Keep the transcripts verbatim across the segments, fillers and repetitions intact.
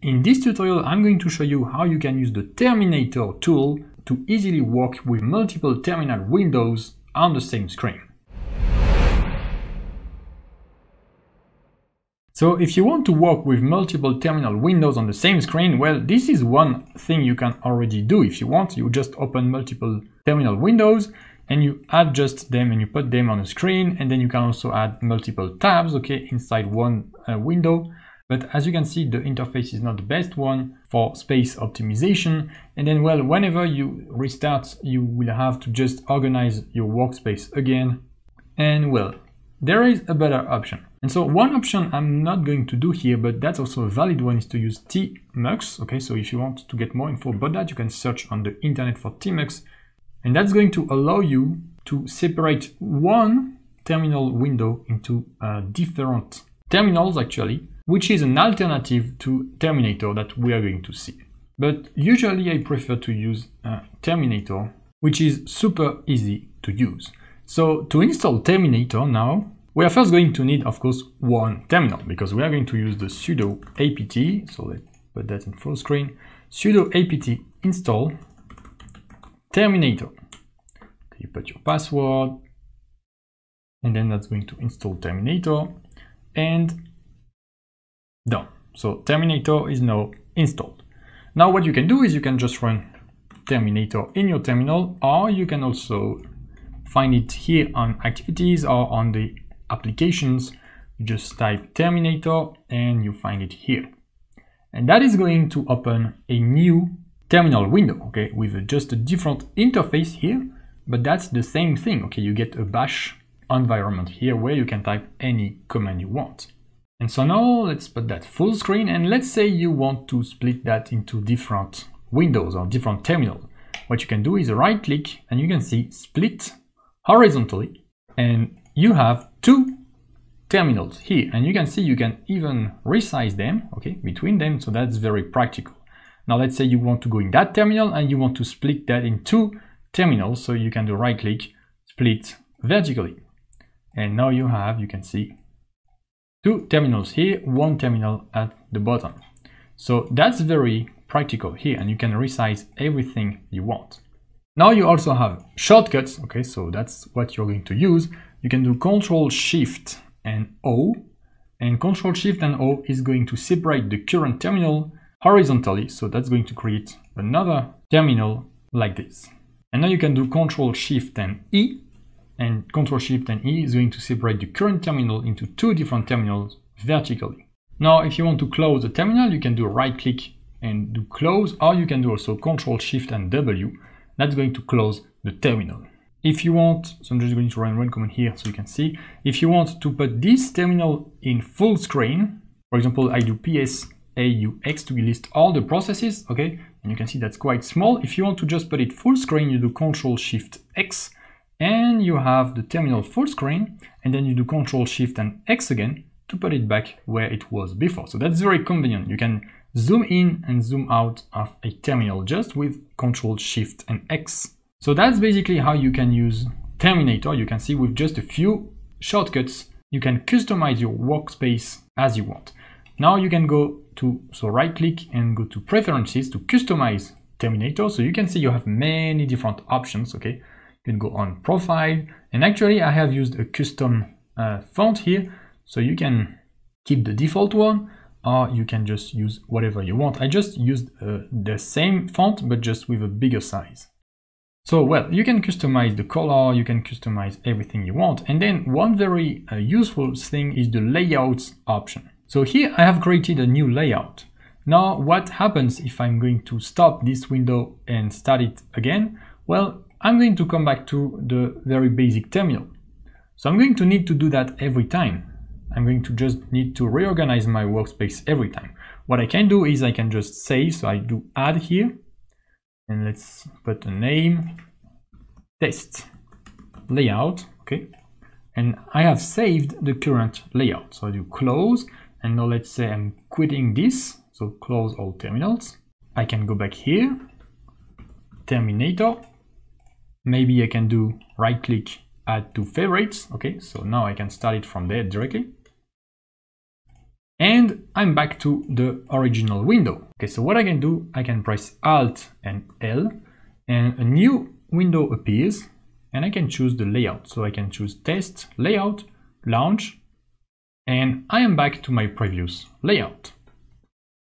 In this tutorial, I'm going to show you how you can use the Terminator tool to easily work with multiple terminal windows on the same screen. So if you want to work with multiple terminal windows on the same screen, well, this is one thing you can already do. If you want, you just open multiple terminal windows and you adjust them and you put them on the screen, and then you can also add multiple tabs, okay, inside one uh, window. But as you can see, the interface is not the best one for space optimization. And then, well, whenever you restart, you will have to just organize your workspace again. And well, there is a better option. And so one option I'm not going to do here, but that's also a valid one, is to use tmux. Okay, so if you want to get more info about that, you can search on the internet for tmux. And that's going to allow you to separate one terminal window into uh, different terminals, actually, which is an alternative to Terminator that we are going to see. But usually I prefer to use uh, Terminator, which is super easy to use. So to install Terminator now, we are first going to need, of course, one terminal, because we are going to use the sudo apt, so let's put that in full screen, sudo apt install Terminator. You put your password, and then that's going to install Terminator, and done. So Terminator is now installed. Now what you can do is you can just run Terminator in your terminal, or you can also find it here on activities or on the applications. You just type Terminator and you find it here. And that is going to open a new terminal window, okay, with just a different interface here, but that's the same thing, okay. You get a bash environment here where you can type any command you want. And so now let's put that full screen, and let's say you want to split that into different windows or different terminals. What you can do is right click and you can see split horizontally, and you have two terminals here, and you can see you can even resize them, okay, between them. So that's very practical. Now let's say you want to go in that terminal and you want to split that in two terminals. So you can do right click, split vertically. And now you have, you can see, two terminals here, one terminal at the bottom. So that's very practical here, and you can resize everything you want. Now you also have shortcuts, okay, so that's what you're going to use. You can do Control Shift and O, and Control Shift and O is going to separate the current terminal horizontally, so that's going to create another terminal like this. And now you can do Control Shift and E, and Control Shift and E is going to separate the current terminal into two different terminals vertically. Now, if you want to close the terminal, you can do right click and do close, or you can do also Control Shift and W. That's going to close the terminal. If you want, so I'm just going to run one command here so you can see. If you want to put this terminal in full screen, for example, I do P S A U X to list all the processes, okay? And you can see that's quite small. If you want to just put it full screen, you do Control Shift X, and you have the terminal full screen, and then you do Control Shift and X again to put it back where it was before. So that's very convenient. You can zoom in and zoom out of a terminal just with Control Shift and X. So that's basically how you can use Terminator. You can see with just a few shortcuts, you can customize your workspace as you want. Now you can go to, so right click and go to preferences to customize Terminator. So you can see you have many different options, okay? You can go on profile, and actually I have used a custom uh, font here, so you can keep the default one, or you can just use whatever you want. I just used uh, the same font, but just with a bigger size. So well, you can customize the color, you can customize everything you want. And then one very uh, useful thing is the layouts option. So here I have created a new layout. Now what happens if I'm going to stop this window and start it again? Well, I'm going to come back to the very basic terminal. So I'm going to need to do that every time. I'm going to just need to reorganize my workspace every time. What I can do is I can just save, so I do add here, and let's put a name, test layout, okay? And I have saved the current layout. So I do close, and now let's say I'm quitting this, so close all terminals. I can go back here, Terminator. Maybe I can do right click, add to favorites. Okay, so now I can start it from there directly. and I'm back to the original window. Okay, so what I can do, I can press Alt and L, and a new window appears, and I can choose the layout. So I can choose Test, Layout, Launch, and I am back to my previous layout.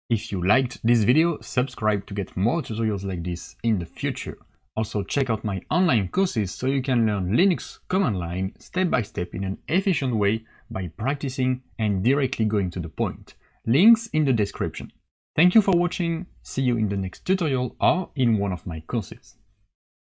If you liked this video, subscribe to get more tutorials like this in the future. Also check out my online courses so you can learn Linux command line step by step in an efficient way by practicing and directly going to the point. Links in the description. Thank you for watching, see you in the next tutorial or in one of my courses.